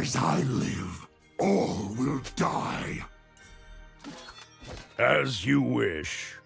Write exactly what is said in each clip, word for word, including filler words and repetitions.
As I live, all will die. As you wish.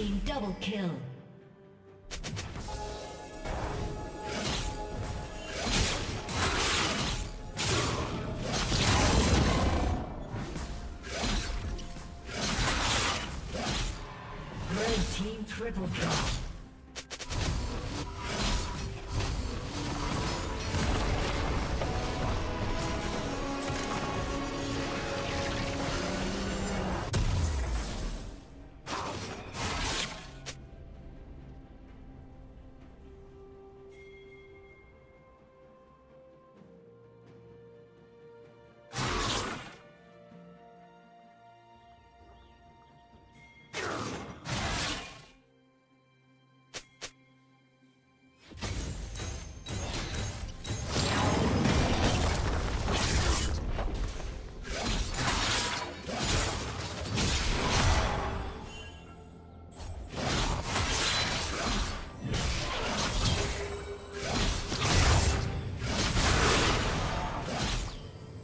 team double kill. Red team triple kill.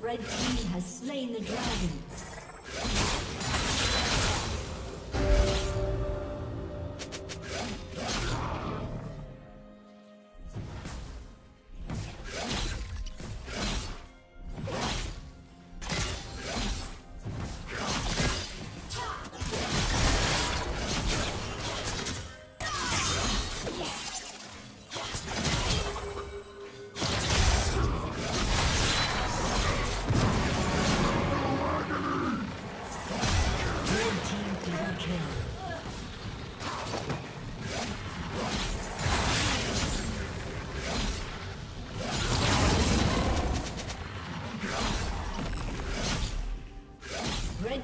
Red team has slain the dragon.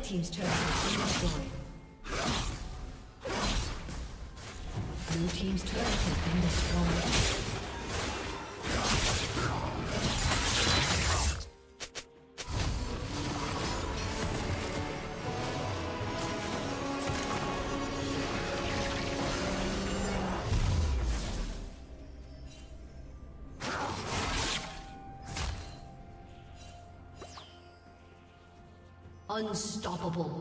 Team's turret has been destroyed. Blue team's turret has been destroyed. Unstoppable.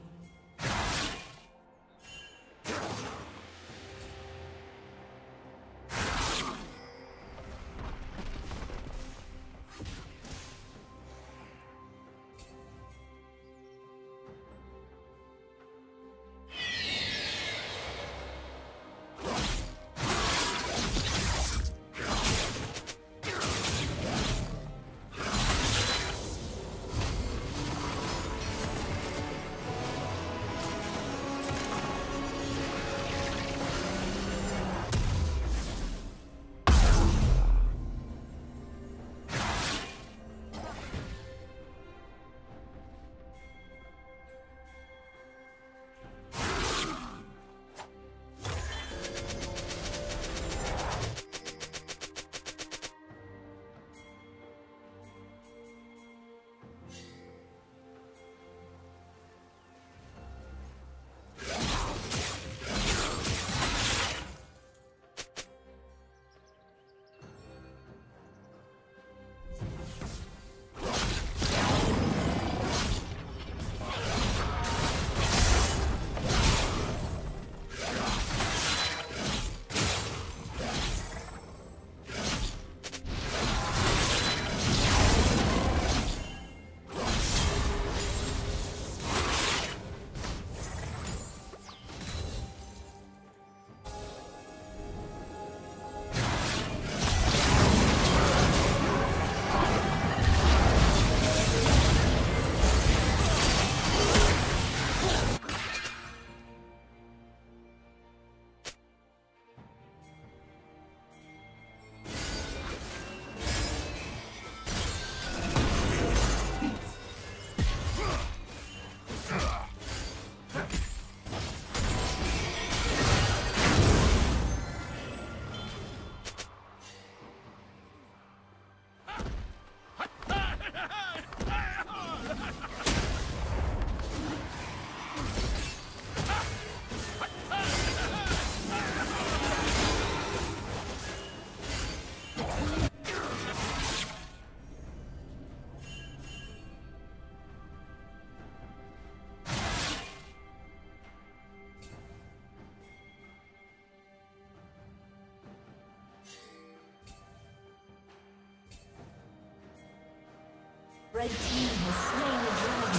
Red team has slain the dragon.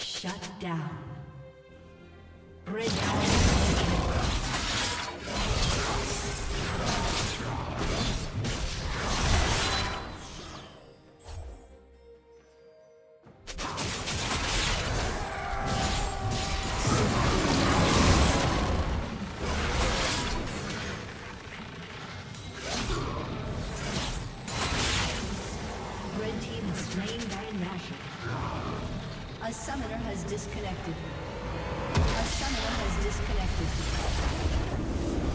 Shut down. Break down. A summoner has disconnected. A summoner has disconnected.